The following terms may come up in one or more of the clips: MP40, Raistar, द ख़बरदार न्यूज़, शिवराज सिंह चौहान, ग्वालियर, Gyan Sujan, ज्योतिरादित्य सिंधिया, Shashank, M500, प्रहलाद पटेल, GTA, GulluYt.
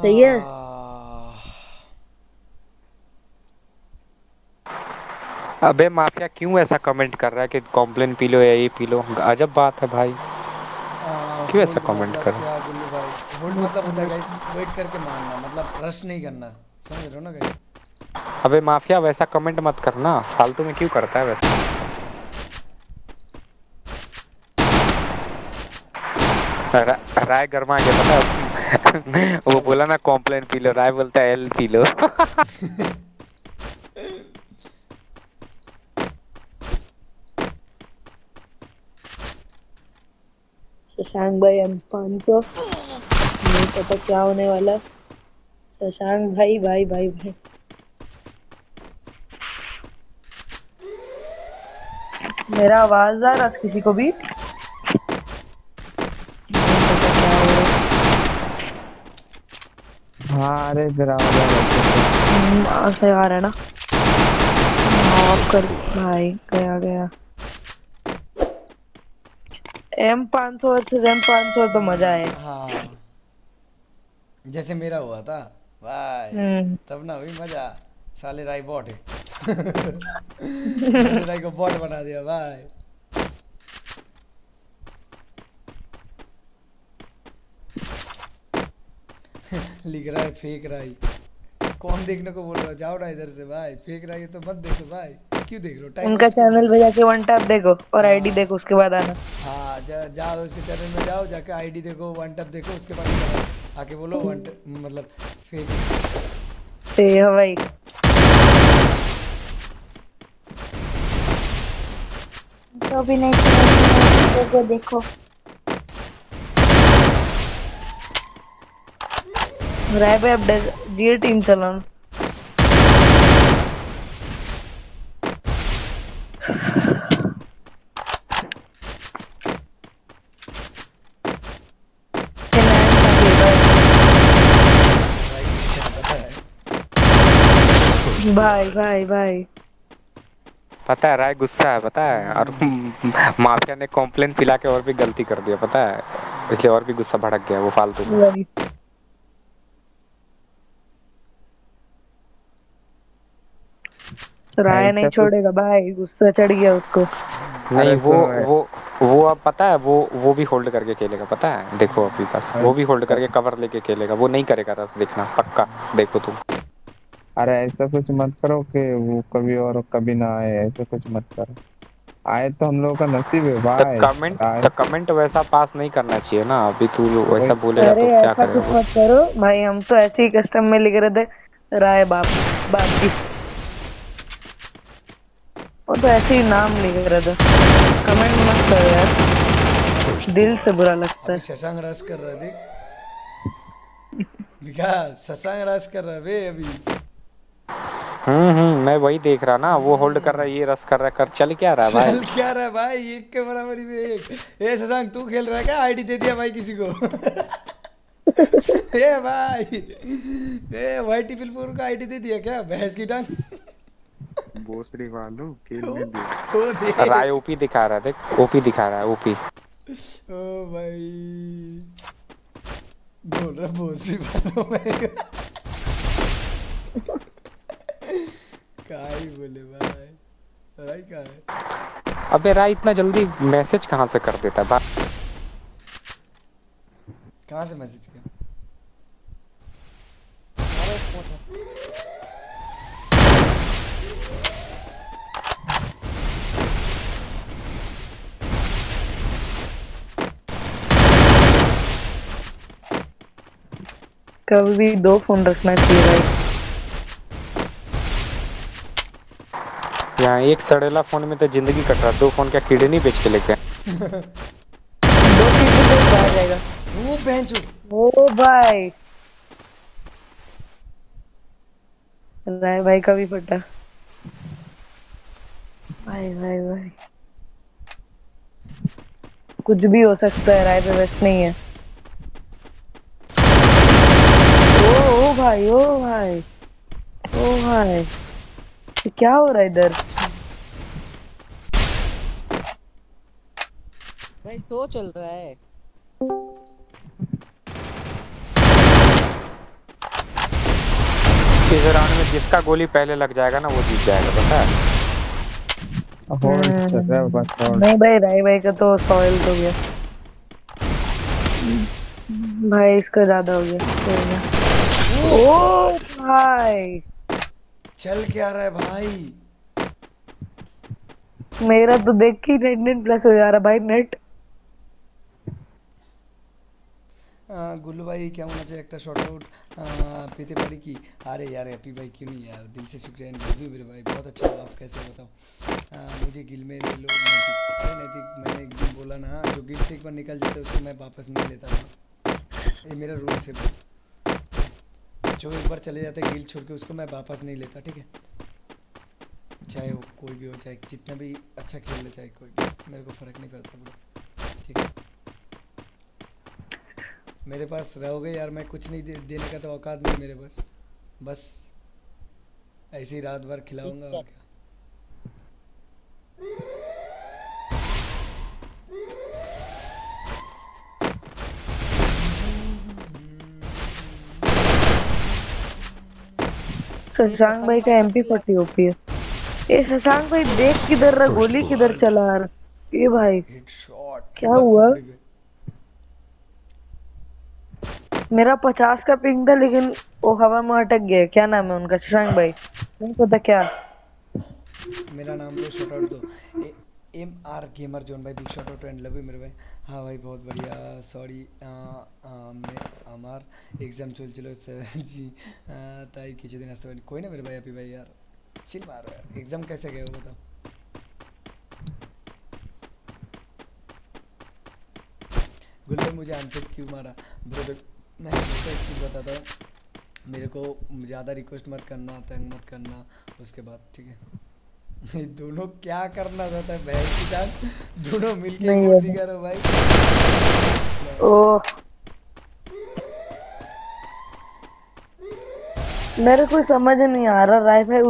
सही है। अबे माफिया क्यों ऐसा कमेंट कर रहा है कि कॉम्प्लेन पी लो या ये पी लो? अजब बात है भाई, क्यों ऐसा कमेंट कर रहा है? गुल्लू भाई होल्ड मतलब होता है गाइस, वेट करके मारना, मतलब रश नहीं करना, समझ रहे हो ना गाइस? अबे माफिया वैसा कमेंट मत करना, फालतू में क्यों करता है वैसा? राय गर्मा गया पता है वो बोला ना कॉम्प्लेन पी लो, राय बोलता है एल पी लो। शशांक भाई M500 नहीं पता क्या होने वाला। शशांक भाई भाई भाई भाई मेरा आवाज आ रहा किसी को भी? हाँ अरे सही आ रहा है ना कर भाई, गया गया M500 से M500 तो मजा है। हाँ जैसे मेरा हुआ था भाई, तब ना हुई मजा, साले राय बॉट है। राय को बॉट बना दिया भाई। लिख रहा है फेक रहा, कौन देखने को बोल रहा है? जाओ ना इधर से भाई, फेक रहा है तो मत देखो भाई, क्यों देख रहे हो? उनका चैनल पे जाके वन टैप देखो और आईडी देखो, उसके बाद आना। हाँ जाओ उसके चैनल में जाओ, जाके आईडी देखो, वन टैप देखो, उसके बाद आके बोलो वन टैप, मतलब फेक फेक है भाई। तो भी नहीं तो देखो राय भाई, अब जीए टीम चलाओ। भाई भाई भाई पता है राय गुस्सा है पता है, और माफिया ने कॉम्प्लेन पिला के और भी गलती कर दिया पता है, इसलिए और भी गुस्सा भड़क गया वो फालतू में। राय नहीं छोड़ेगा भाई, गुस्सा चढ़ गया उसको। नहीं वो अब पता है वो भी होल्ड करके खेलेगा पता है, देखो अपने पास वो भी होल्ड करके कवर लेके खेलेगा, वो नहीं करेगा रस देखना पक्का, देखो तुम। अरे ऐसा कुछ मत करो कि वो कभी और कभी ना आए, ऐसा कुछ मत करो, आए तो हम लोगों का नसीब है भाई। कमेंट वैसा पास नहीं करना चाहिए ना, अभी तू वैसा बोलेगा तो क्या करेगा भाई? हम तो ऐसे ही कस्टम में लिख रहे थे राय बाप की, वो तो ऐसे ही नाम लिख रहा था। कमेंट मत करो यार, दिल से बुरा लगता है। शशांक रश कर रहा है, विकास शशांक रश कर रहा है वे अभी। मैं वही देख रहा ना, वो होल्ड कर रहा है, ये रश कर रहा है, कर चल क्या रहा है भाई, चल क्या रहा है भाई? एक के बराबर में एक। ए शशांक तू खेल रहा है क्या? आईडी दे दिया भाई किसी को। ए भाई ए वाईटी बिलपुर को आईडी दे दिया क्या भैंस की टांग? बोसरी वालों खेल में भी राय ओपी दिखा रहा है, देख ओपी दिखा रहा है, ओपी ओ भाई बोल रहा बोसरी वालों में। काई बोले भाई राय का है। अबे राय इतना जल्दी मैसेज कहां से कर देता है भाई? कहां से मैसेज किया? अरे फोटो कभी भी दो फोन रखना चाहिए भाई, यहाँ एक सड़ेला फोन में तो जिंदगी कट रहा, दो फोन क्या कीड़े नहीं बेच के लेके? दो कीड़े तो बाहर जाएगा वो बेंचू। ओ भाई राय भाई का भी फटा भाई, भाई भाई कुछ भी हो सकता है, राय पे वेस्ट नहीं है। भाई ओ भाई ओ भाई क्या हो रहा है इधर भाई? शो चल रहा है इस राउंड में जिसका गोली पहले लग जाएगा ना वो जीत जाएगा, पता है? होल्ड कर रहा है बस, होल्ड। नहीं भाई, राय भाई का तो सॉइल हो गया भाई, इसका ज्यादा हो गया। ओ भाई चल क्या रहा है भाई, मेरा तो देख के नेट नेट प्लस हो जा रहा भाई नेट। गुल्लू भाई क्या होना चाहिए, एक शॉट आउट पीते पड़ी की। अरे यार हैप्पी भाई क्यों नहीं यार, दिल से शुक्रिया। गुल्लू मेरे भाई बहुत अच्छा हुआ, आप कैसे बताओ मुझे गिल में ले लो। मैंने एक दिन बोला ना, जो गिल से एक बार निकल जाता है उसको मैं वापस नहीं लेता था, ये मेरा रूल से। जो एक बार चले जाते हैं गिल छोड़ के उसको मैं वापस नहीं लेता, ठीक है? चाहे वो कोई भी हो, चाहे जितना भी अच्छा खेल ले, चाहे कोई भी, मेरे को फ़र्क नहीं पड़ता बोलो, ठीक है? मेरे पास रहोगे यार, मैं कुछ नहीं देने का तो औकात नहीं मेरे पास, बस ऐसे ही रात भर खिलाऊंगा और क्या। शशांक भाई का MP40 ओपी है। ए शशांक भाई देख किधर रहा, गोली किधर चला यार। ए भाई क्या हुआ, मेरा 50 का पिंग था लेकिन वो हवा में अटक गया। क्या नाम है उनका, शशांक भाई? नहीं पता क्या मेरा नाम तो। शॉट आउट दो MR गेमर जोन भाई, big shout out and love you मेरे भाई। हाँ भाई बहुत बढ़िया, सॉरी मैं আমার एग्जाम चल जी ताई किसी दिन आसते कोई ना मेरे भाई। अभी भाई यार चिल मारो यार, एग्जाम कैसे गए हो बताओ? गुल्लू मुझे अनफिट क्यों मारा ब्रदर? नहीं तो एक चीज़ बताता हूँ, मेरे को ज़्यादा रिक्वेस्ट मत करना, तंग मत करना उसके बाद, ठीक है? दोनों क्या करना चाहता है भाई की जान, दोनों मिलके गोली करो भाई। ओ मेरे को समझ नहीं आ रहा, राय भाई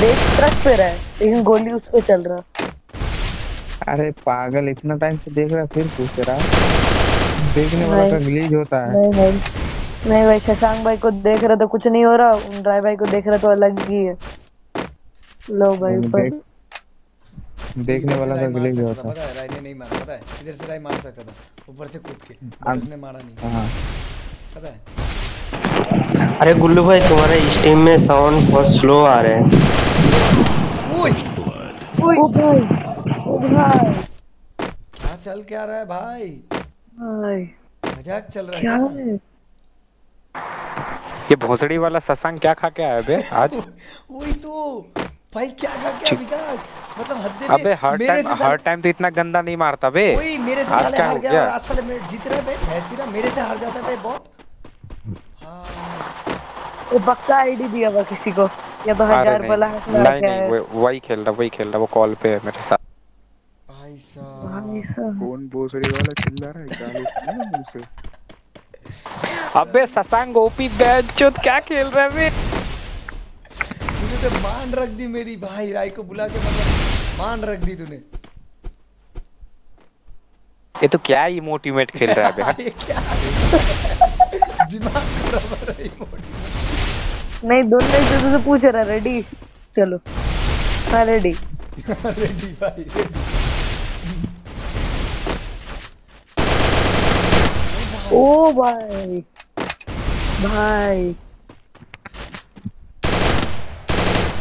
देख ट्रक पे रहा है लेकिन गोली उस पे चल रहा। अरे पागल इतना टाइम से देख रहा फिर पूछ रहा, देखने वाला का ग्लिच होता है। नहीं भाई शशांक भाई को देख रहा तो कुछ नहीं हो रहा, राय भाई को देख रहा तो अलग ही है। लो भाई ऊपर देखने वाला का ग्लिच होता है, पता है? राय ने नहीं मारा, पता है? इधर से राय मार सकता था ऊपर से कूद के, उसने मारा नहीं। हां पता है। अरे गुल्लू भाई तुम्हारे स्ट्रीम में साउंड बहुत स्लो आ रहे हैं। ओए ओए भाई क्या चल क्या रहा है भाई? भाई मजाक चल रहा है। ये भोसड़ी वाला शशांक क्या खा के आया बे आज? वही तो भाई क्या खा के विकास, मतलब हद पे। अबे हर टाइम तो इतना गंदा नहीं मारता बे, वही मेरे से साले हार गया। आज साले में जीत रहे बे, भैंस की ना मेरे से हार जाता बे बहुत। हां वो बक्का आईडी दिया हुआ किसी को, या 2000 वाला है। नहीं वही खेल रहा वो कॉल पे है मेरे साथ। भाई साहब कौन भोसड़ी वाला चिल्ला रहा है गाली मुझसे? अबे शशांक ओपी बैचोत क्या खेल रहा है बे? तूने तो मान रख दी मेरी भाई, राय को बुला के मतलब मान रख दी तूने। ये तो क्या इमोटिमेट खेल रहा है बे? ये क्या दिमाग खराब है इमोटिमेट। नहीं दोनों एक दूसरे से पूछ रहा, रेडी चलो। हां रेडी रेडी भाई ओ भाई भाई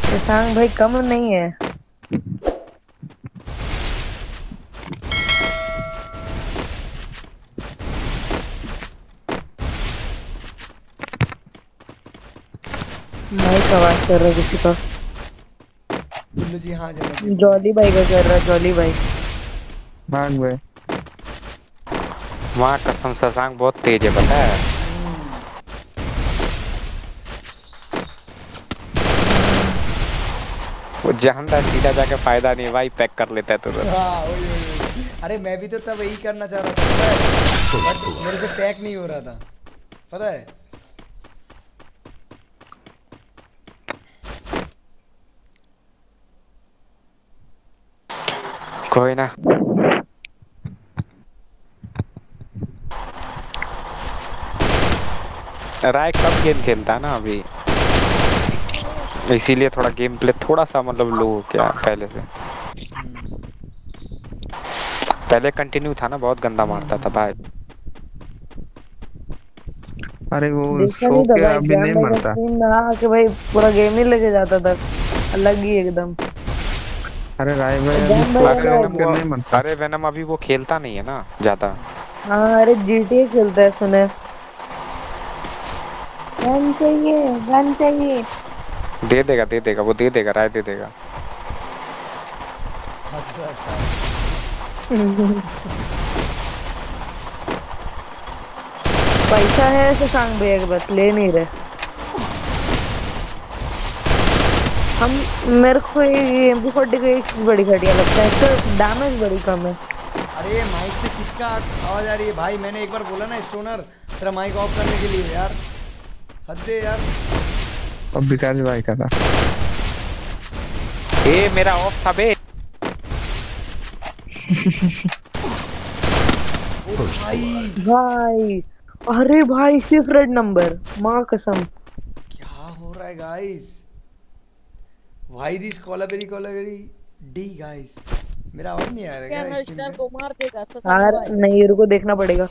शशांक भाई कम नहीं है। माइक आवाज कर रहा है किसी का। गुल्लू जी हाँ जॉली भाई का कर रहा है, जॉली भाई मांग भाई। वहाँ कसम शशांक बहुत तेज है, पता है? वो जानता सीधा जाके फायदा नहीं भाई, पैक कर लेता है तुरंत। अरे मैं भी तो तब यही करना चाह रहा था, पता है? मेरे से पैक नहीं हो रहा था, पता है? कोई ना राय कब गेम खेलता ना अभी। इसीलिए थोड़ा गेम प्ले थोड़ा सा मतलब लो क्या पहले से। पहले कंटिन्यू था ना, बहुत गंदा मारता था भाई। अरे वो सो के अभी नहीं मरता ना कि भाई पूरा गेम ही लेके जाता था, अलग ही एकदम। अरे राय भाई अरे वेनम अभी वो खेलता नहीं है ना ज्यादा। हाँ अरे GTA खेलता है। सुने गन चाहिए दे देगा वो दे देगा राय दे देगा। पैसा है शशांक भैया बस ले नहीं रहे। हम मेरे को ये MP40 को एक बड़ी घटिया लगता है, इसका डैमेज बड़ी कम है। अरे माइक से किसका आवाज आ रही है भाई? मैंने एक बार बोला ना स्टोनर तेरा माइक ऑफ करने के लिए यार, हद है यार। अब विकास भाई का था ए मेरा ऑफ था बे। भाई अरे भाई सिर्फ रेड नंबर, मां कसम क्या हो रहा है guys. Why this Kolaveri D guys? मेरा आवाज नहीं आ रहा है गाइस। क्या नष्टर को मार देगा यार? नहीं रुको देखना पड़ेगा।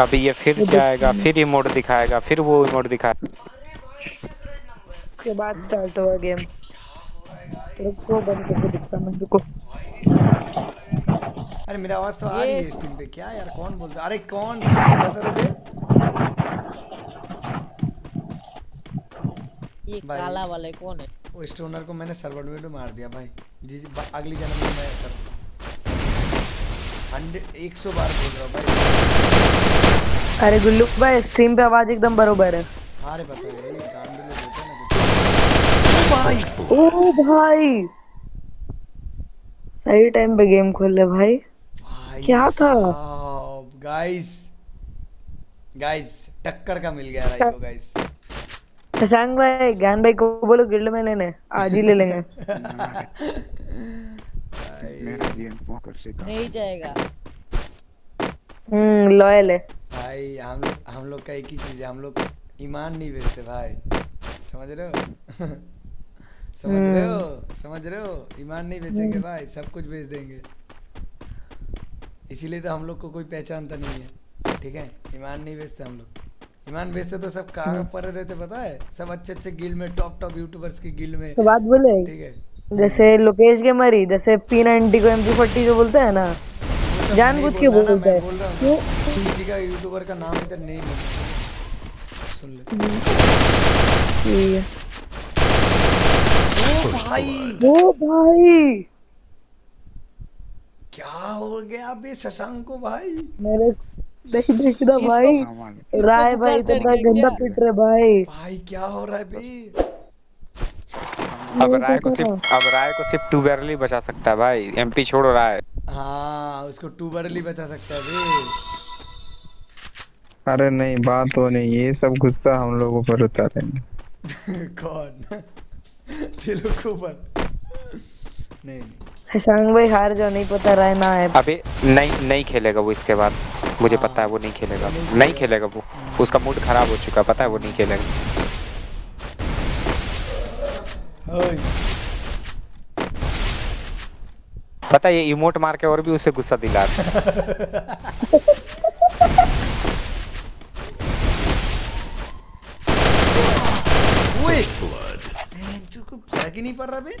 अभी ये फिर जाएगा, फिर इमोट दिखाएगा, फिर वो इमोट दिखाएगा, उसके बाद स्टार्ट होगा गेम। रुको बंद करके दिखता मैं, रुको। अरे मेरा आवाज तो आ रही है स्ट्रीम पे क्या यार? कौन बोलता है? अरे कौन किसकी बसर है ये काला वाला? कौन है वो? स्टोनर को मैंने सर्वर में मार दिया भाई। जी अगली जन्म में मैं करता 100-100 बार बोल रहा हूं भाई। अरे गुल्लू भाई स्ट्रीम पे आवाज एकदम बरोबर है। अरे पता है काम भी होता है ना। ओ भाई सही टाइम पे गेम खोल ले भाई। क्या था गाइस? गाइस टक्कर का मिल गया राइट को गाइस। शशांक भाई ज्ञान भाई को बोलो गिल्ड में लेने, आज ही ले लेंगे। नहीं जाएगा। लॉयल है भाई। हम लोग का एक ही चीज है, हम लोग ईमान नहीं बेचते भाई, समझ रहे हो? समझ रहे हो ईमान नहीं बेचेंगे भाई, सब कुछ बेच देंगे। इसीलिए तो हम लोग को कोई पहचानता नहीं है, ठीक है? ईमान नहीं बेचते हम लोग। ईमान बेचते तो सब कहाँ पर रहते पता है? सब अच्छे अच्छे गिल्ड में, टॉप टॉप यूट्यूबर्स की गिल्ड में, तो बात बोले ठीक है। जैसे लोकेश के मरी, जैसे पी 90 को MP40 जो बोलते हैं ना, जानबूझ के बोलते हैं। किसी का यूट्यूबर का नाम इधर नहीं सुन ले। ओ भाई क्या हो गया अबे शशांक को भाई? मेरे देख देखना भाई, राय भाई इतना गंदा पिट रहे भाई। भाई क्या हो रहा है बे? अब राय को सिर्फ 2 बैरल ही बचा सकता है भाई। MP छोड़ रहा है। हाँ उसको 2 बैरल ही बचा सकता है भाई। अरे नहीं बात तो नहीं, ये सब गुस्सा हम लोगों पर उतारेंगे। कौन तेरे ऊपर? नहीं शशांक भाई हार जाओ, नहीं पता राय ना है। अबे नहीं खेलेगा वो इसके बाद, मुझे पता है वो नहीं खेलेगा। नहीं खेलेगा वो, उसका मूड खराब हो चुका, पता है वो नहीं खेलेगा। पता ये इमोट मार के और भी उसे गुस्सा दिला रहा। फर्क ही नहीं पड़ रहा बे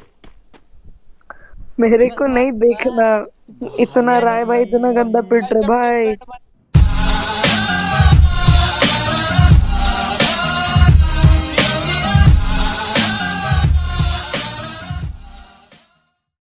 मेरे को। नहीं देखना इतना राय भाई, इतना गंदा पिट रहा भाई।